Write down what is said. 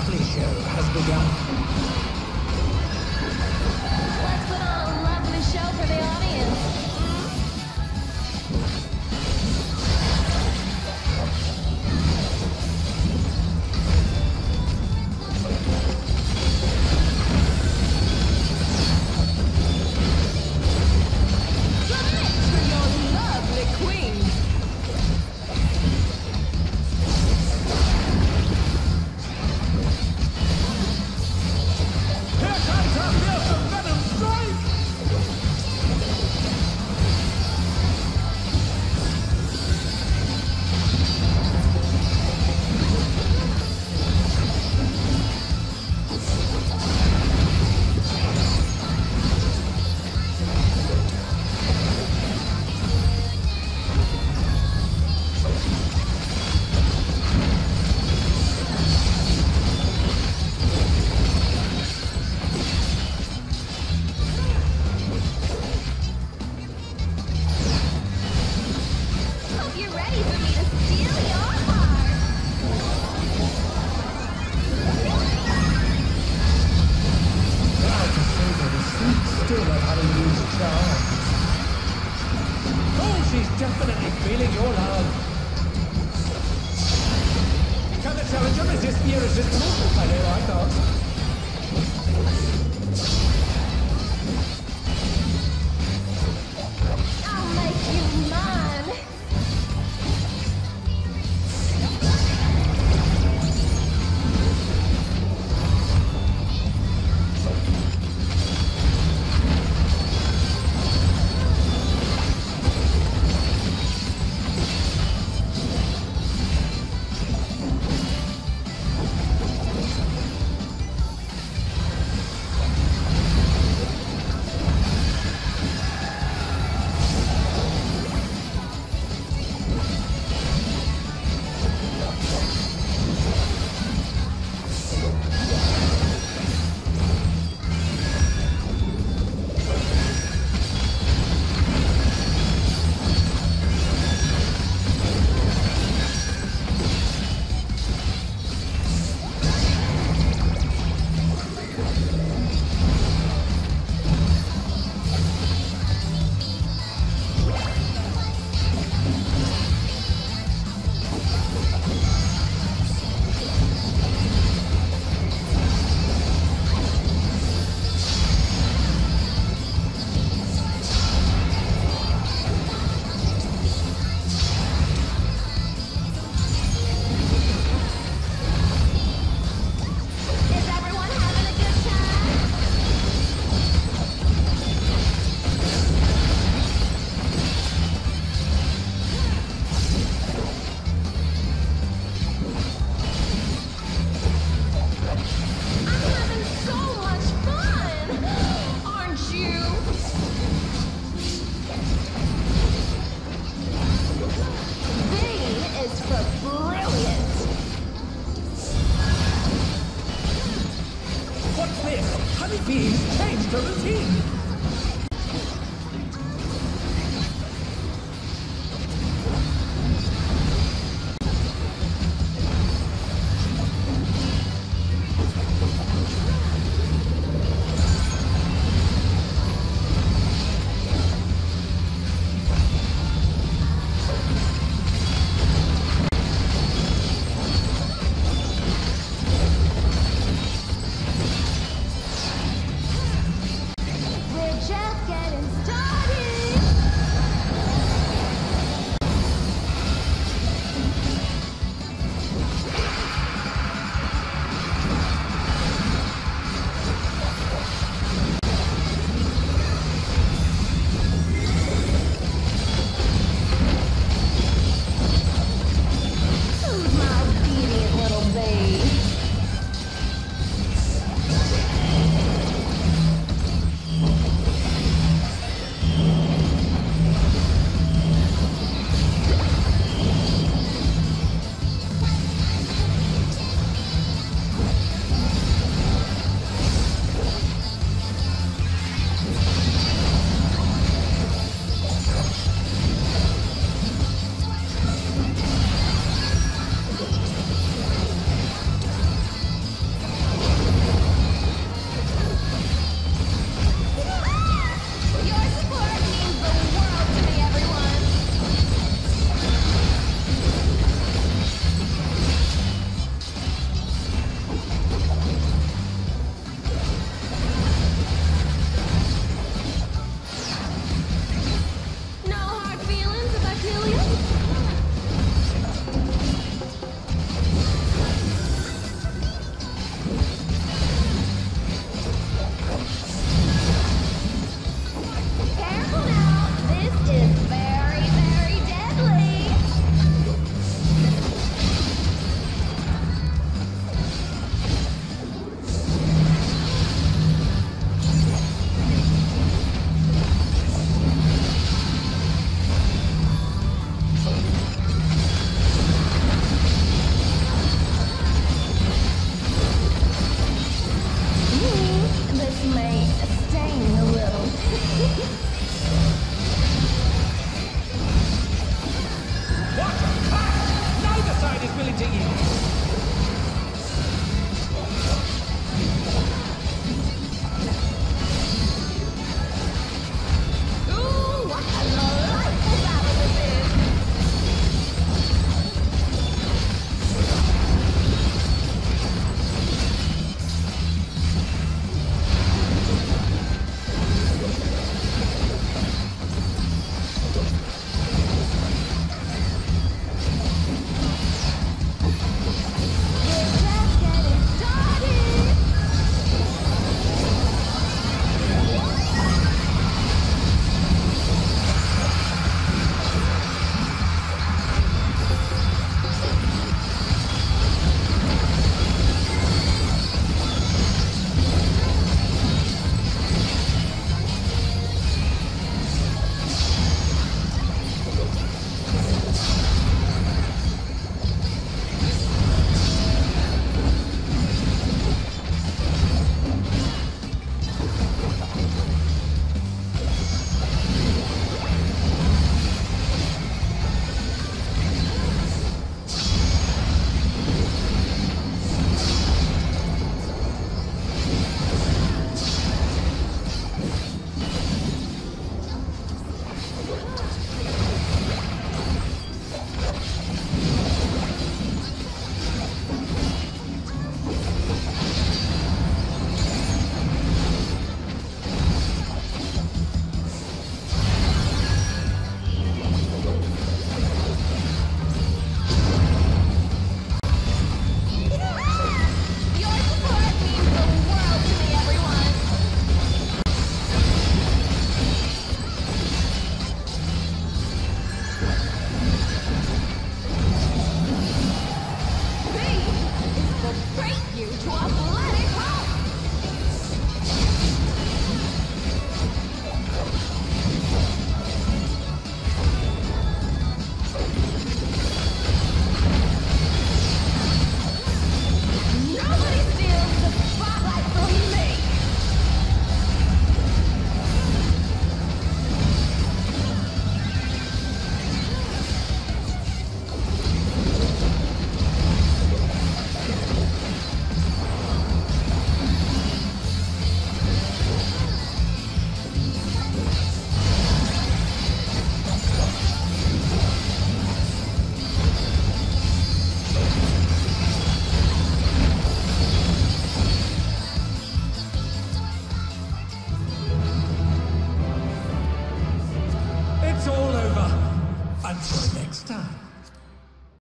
Monopoly show has begun. Let's put on a lovely show for the audience. staying a little. It's all over. Until next time.